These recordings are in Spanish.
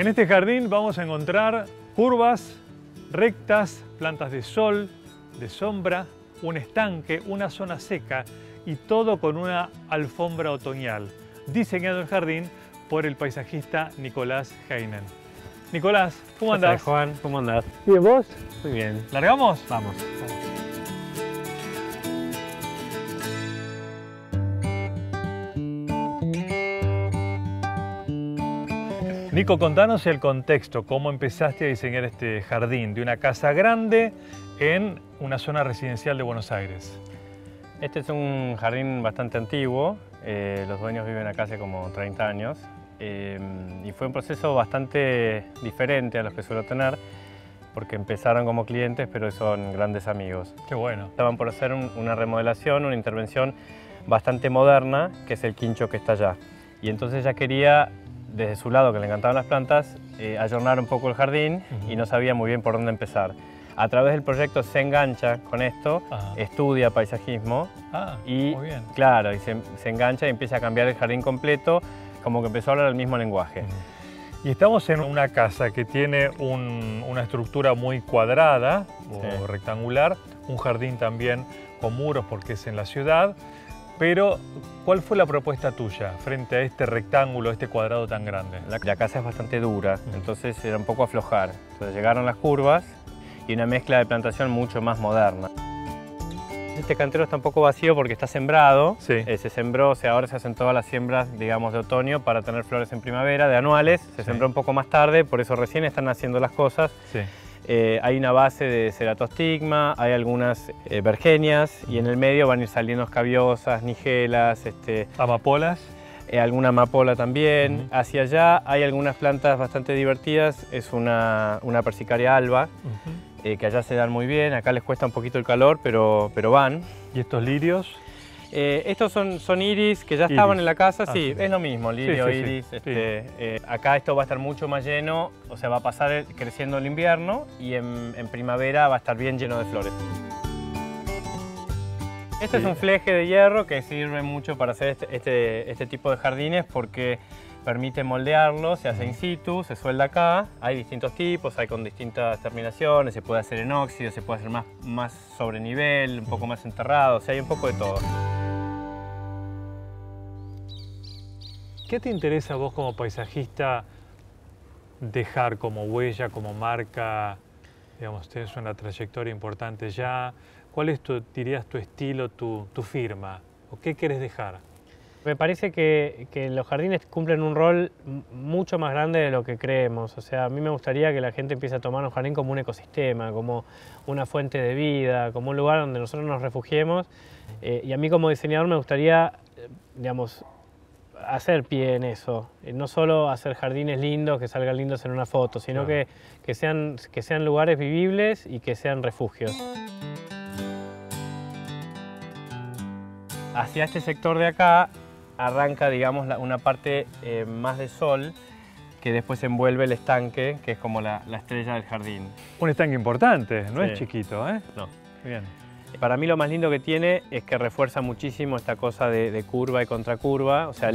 En este jardín vamos a encontrar curvas, rectas, plantas de sol, de sombra, un estanque, una zona seca y todo con una alfombra otoñal, diseñado el jardín por el paisajista Nicolás Heinen. Nicolás, ¿cómo andás? Juan, ¿cómo andás? Bien, ¿vos? Muy bien. ¿Largamos? Vamos. Nico, contanos el contexto, cómo empezaste a diseñar este jardín de una casa grande en una zona residencial de Buenos Aires. Este es un jardín bastante antiguo, los dueños viven acá hace como 30 años y fue un proceso bastante diferente a los que suelo tener porque empezaron como clientes pero son grandes amigos. Qué bueno. Estaban por hacer una remodelación, una intervención bastante moderna que es el quincho que está allá y entonces ya quería, desde su lado que le encantaban las plantas, ayornar un poco el jardín y no sabía muy bien por dónde empezar. A través del proyecto se engancha con esto, estudia paisajismo y muy bien. Claro, y se engancha y empieza a cambiar el jardín completo, como que empezó a hablar el mismo lenguaje. Y estamos en una casa que tiene una estructura muy cuadrada o rectangular, un jardín también con muros porque es en la ciudad. Pero, ¿cuál fue la propuesta tuya frente a este rectángulo, este cuadrado tan grande? La casa es bastante dura, entonces era un poco aflojar. Entonces llegaron las curvas y una mezcla de plantación mucho más moderna. Este cantero está un poco vacío porque está sembrado. Sí. Se sembró, o sea, ahora se hacen todas las siembras, digamos, de otoño para tener flores en primavera, de anuales. Se sembró un poco más tarde, por eso recién están haciendo las cosas. Sí. Hay una base de ceratostigma, hay algunas vergenias y en el medio van a ir saliendo escabiosas, nigelas, amapolas. Alguna amapola también. Hacia allá hay algunas plantas bastante divertidas, es una persicaria alba, que allá se dan muy bien, acá les cuesta un poquito el calor, pero van. ¿Y estos lirios? Estos son iris que ya estaban en la casa, sí, es lo mismo, lirio, iris. Sí. Acá esto va a estar mucho más lleno, o sea, va a pasar creciendo el invierno y en primavera va a estar bien lleno de flores. Este es un fleje de hierro que sirve mucho para hacer este tipo de jardines porque permite moldearlo, se hace in situ, se suelda acá, hay distintos tipos, hay con distintas terminaciones, se puede hacer en óxido, se puede hacer más sobre nivel, un poco más enterrado, o sea, hay un poco de todo. ¿Qué te interesa a vos como paisajista dejar como huella, como marca? Digamos, tenés una trayectoria importante ya. ¿Cuál es, dirías, tu estilo, tu firma? ¿O qué querés dejar? Me parece que los jardines cumplen un rol mucho más grande de lo que creemos. O sea, a mí me gustaría que la gente empiece a tomar un jardín como un ecosistema, como una fuente de vida, como un lugar donde nosotros nos refugiemos. Y a mí como diseñador me gustaría, digamos, hacer pie en eso, no solo hacer jardines lindos, que salgan lindos en una foto, sino que sean lugares vivibles y que sean refugios. Hacia este sector de acá arranca, digamos, una parte más de sol que después envuelve el estanque, que es como la estrella del jardín. Un estanque importante, no es chiquito, ¿eh? No. Bien. Para mí lo más lindo que tiene es que refuerza muchísimo esta cosa de curva y contracurva. O sea,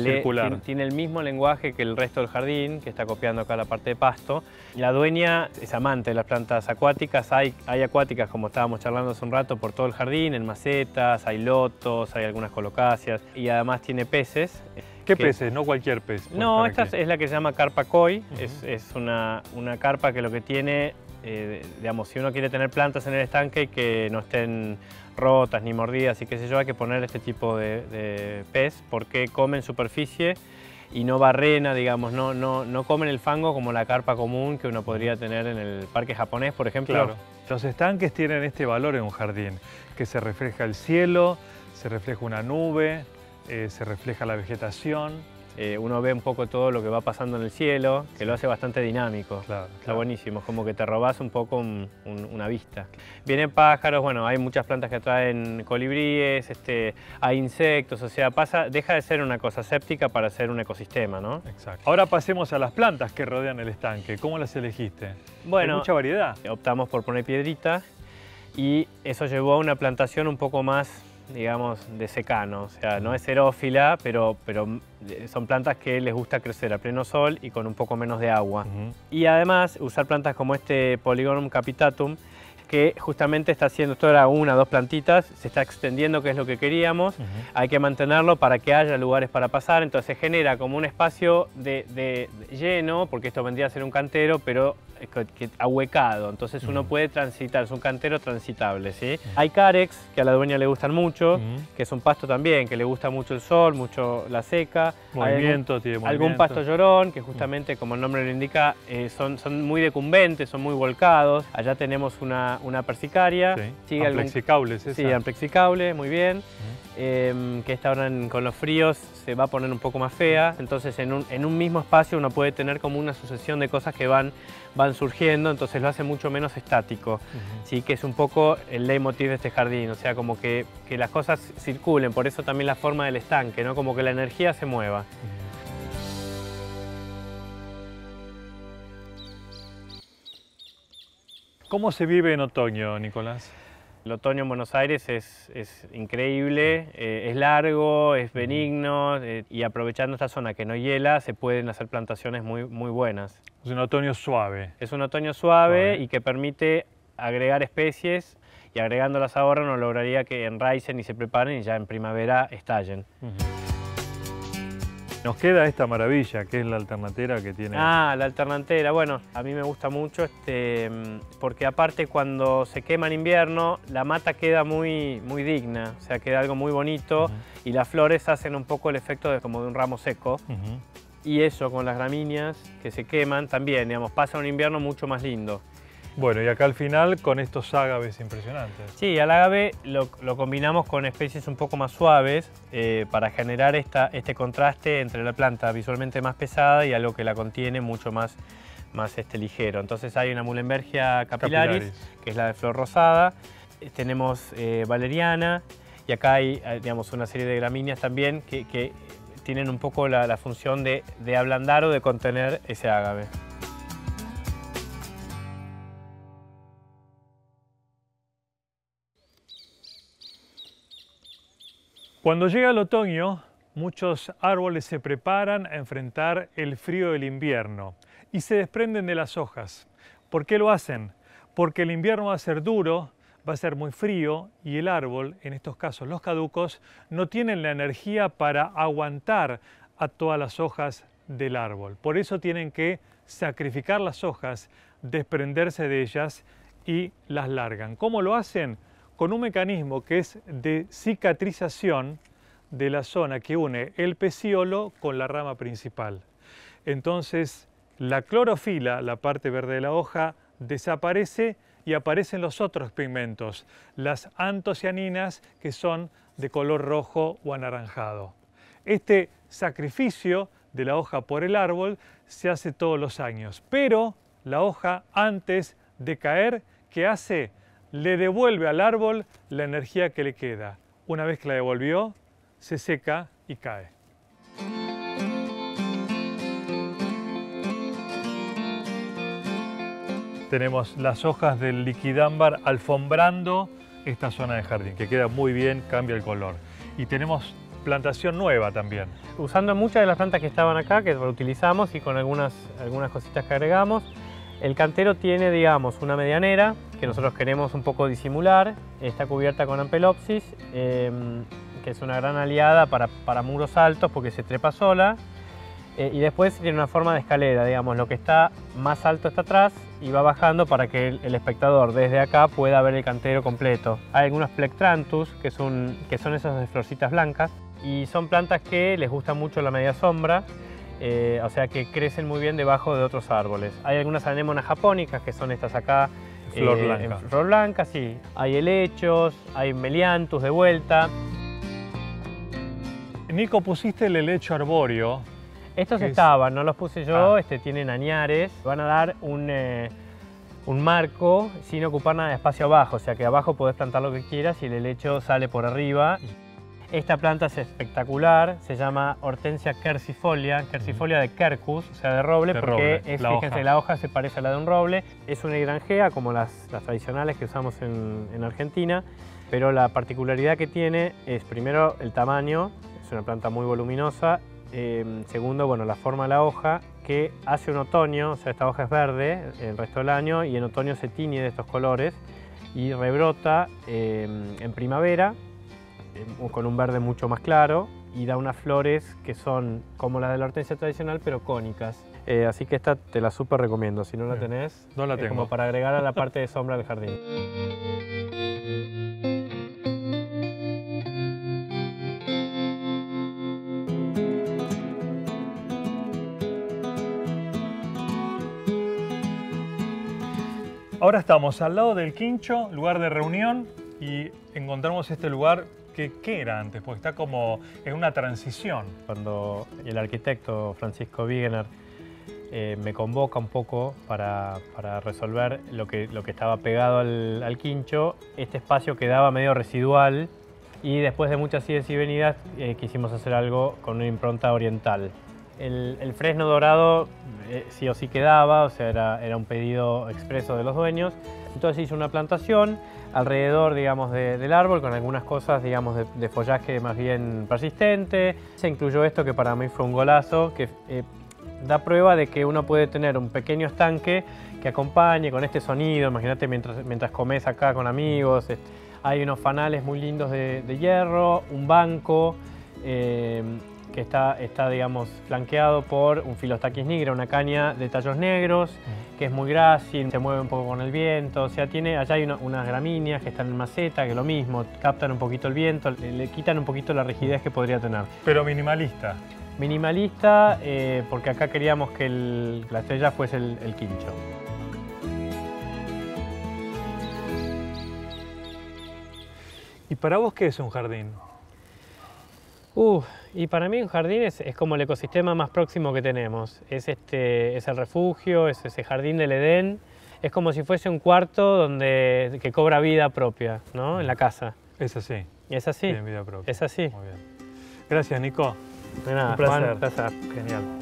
tiene el mismo lenguaje que el resto del jardín, que está copiando acá la parte de pasto. La dueña es amante de las plantas acuáticas. Hay acuáticas, como estábamos charlando hace un rato, por todo el jardín, en macetas, hay lotos, hay algunas colocáceas. Y además tiene peces. ¿Qué peces? No cualquier pez. No, esta es la que se llama carpa koi. Es una carpa que lo que tiene... digamos, si uno quiere tener plantas en el estanque que no estén rotas ni mordidas y qué sé yo, hay que poner este tipo de pez porque comen superficie y no barrena, digamos, no comen el fango como la carpa común que uno podría tener en el parque japonés, por ejemplo. Claro. Los estanques tienen este valor en un jardín, que se refleja el cielo, se refleja una nube, se refleja la vegetación. Uno ve un poco todo lo que va pasando en el cielo, que lo hace bastante dinámico. Claro, está buenísimo, es como que te robás un poco una vista. Vienen pájaros, bueno, hay muchas plantas que atraen colibríes, hay insectos, o sea, deja de ser una cosa séptica para ser un ecosistema, ¿no? Exacto. Ahora pasemos a las plantas que rodean el estanque. ¿Cómo las elegiste? Bueno, hay mucha variedad. Optamos por poner piedrita y eso llevó a una plantación un poco más digamos, de secano. O sea, no es xerófila, pero son plantas que les gusta crecer a pleno sol y con un poco menos de agua. Y además, usar plantas como este Polygonum Capitatum, que justamente está haciendo, esto era una o dos plantitas, se está extendiendo, que es lo que queríamos. Hay que mantenerlo para que haya lugares para pasar, entonces genera como un espacio de lleno, porque esto vendría a ser un cantero, pero ahuecado, entonces uno puede transitar, es un cantero transitable, ¿sí? Hay carex, que a la dueña le gustan mucho, que es un pasto también, que le gusta mucho el sol, mucho la seca. Movimiento, tiene movimiento. Algún pasto llorón, que justamente, como el nombre lo indica, son muy decumbentes, son muy volcados. Allá tenemos una persicaria. Sí, amplexicable es esa. Sí, amplexicable, muy bien. Que esta ahora con los fríos se va a poner un poco más fea. Entonces, en un mismo espacio uno puede tener como una sucesión de cosas que van surgiendo, entonces lo hace mucho menos estático, ¿sí? Que es un poco el leitmotiv de este jardín, o sea, como que las cosas circulen, por eso también la forma del estanque, ¿no? Como que la energía se mueva. ¿Cómo se vive en otoño, Nicolás? El otoño en Buenos Aires es increíble, es largo, es benigno, y aprovechando esta zona que no hiela se pueden hacer plantaciones muy, muy buenas. Es un otoño suave. Es un otoño suave y que permite agregar especies, y agregándolas ahora uno lograría que enraicen y se preparen y ya en primavera estallen. Nos queda esta maravilla, que es la alternatera que tiene. Ah, la alternatera. Bueno, a mí me gusta mucho porque aparte cuando se quema en invierno, la mata queda muy, muy digna, o sea, queda algo muy bonito y las flores hacen un poco el efecto como de un ramo seco. Y eso con las gramíneas que se queman también, digamos, pasa un invierno mucho más lindo. Bueno, y acá al final con estos ágaves impresionantes. Sí, al ágave lo combinamos con especies un poco más suaves para generar este contraste entre la planta visualmente más pesada y algo que la contiene mucho más ligero. Entonces hay una Mulenbergia capilaris, que es la de flor rosada, tenemos valeriana, y acá hay, digamos, una serie de gramíneas también que tienen un poco la función de ablandar o de contener ese ágave. Cuando llega el otoño, muchos árboles se preparan a enfrentar el frío del invierno y se desprenden de las hojas. ¿Por qué lo hacen? Porque el invierno va a ser duro, va a ser muy frío, y el árbol, en estos casos los caducos, no tienen la energía para aguantar a todas las hojas del árbol. Por eso tienen que sacrificar las hojas, desprenderse de ellas y las largan. ¿Cómo lo hacen? Con un mecanismo que es de cicatrización de la zona que une el peciolo con la rama principal. Entonces, la clorofila, la parte verde de la hoja, desaparece y aparecen los otros pigmentos, las antocianinas, que son de color rojo o anaranjado. Este sacrificio de la hoja por el árbol se hace todos los años, pero la hoja, antes de caer, ¿qué hace? Le devuelve al árbol la energía que le queda. Una vez que la devolvió, se seca y cae. Tenemos las hojas del liquidámbar alfombrando esta zona de jardín, que queda muy bien, cambia el color. Y tenemos plantación nueva también. Usando muchas de las plantas que estaban acá, que reutilizamos, y con algunas cositas que agregamos. El cantero tiene, digamos, una medianera que nosotros queremos un poco disimular. Está cubierta con ampelopsis, que es una gran aliada para muros altos porque se trepa sola. Y después tiene una forma de escalera, digamos, lo que está más alto está atrás y va bajando para que el espectador desde acá pueda ver el cantero completo. Hay algunos Plectranthus, que son esas de florcitas blancas, y son plantas que les gusta mucho la media sombra. O sea que crecen muy bien debajo de otros árboles. Hay algunas anémonas japonicas, que son estas acá. Flor blanca. Flor blanca, sí. Hay helechos, hay meliantus de vuelta. Nico, pusiste el helecho arbóreo. Estos estaban, no los puse yo, tienen añares. Van a dar un marco sin ocupar nada de espacio abajo, o sea que abajo podés plantar lo que quieras y el helecho sale por arriba. Esta planta es espectacular, se llama Hortensia quercifolia, quercifolia de quercus, o sea de roble, porque fíjense, la hoja se parece a la de un roble. Es una hidranjea como las tradicionales que usamos en Argentina, pero la particularidad que tiene es, primero, el tamaño, es una planta muy voluminosa, segundo, bueno, la forma de la hoja, que hace un otoño, o sea, esta hoja es verde el resto del año y en otoño se tiñe de estos colores y rebrota en primavera con un verde mucho más claro y da unas flores que son como las de la hortensia tradicional, pero cónicas. Así que esta te la súper recomiendo, si no la tenés, no la tengo. Es como para agregar a la parte de sombra del jardín. Ahora estamos al lado del quincho, lugar de reunión, y encontramos este lugar que era antes, porque está como en una transición. Cuando el arquitecto Francisco Wiener me convoca un poco para resolver lo que estaba pegado al quincho, este espacio quedaba medio residual y después de muchas idas y venidas quisimos hacer algo con una impronta oriental. El fresno dorado sí o sí quedaba, o sea, era un pedido expreso de los dueños. Entonces hizo una plantación alrededor, digamos, del árbol, con algunas cosas, digamos, de follaje más bien persistente. Se incluyó esto que para mí fue un golazo, que da prueba de que uno puede tener un pequeño estanque que acompañe con este sonido. Imagínate mientras comes acá con amigos. Hay unos fanales muy lindos de hierro, un banco, que está, digamos, flanqueado por un filostaquis negro, una caña de tallos negros, que es muy grácil, se mueve un poco con el viento, o sea, allá hay unas gramíneas que están en maceta, que lo mismo, captan un poquito el viento, le quitan un poquito la rigidez que podría tener. Pero minimalista. Minimalista, porque acá queríamos que la estrella fuese el quincho. ¿Y para vos qué es un jardín? Y para mí un jardín es como el ecosistema más próximo que tenemos. Es el refugio, es ese jardín del Edén. Es como si fuese un cuarto que cobra vida propia, ¿no? En la casa. Es así. Es así. Bien, vida propia. Es así. Muy bien. Gracias, Nico. De nada. Un placer. Genial.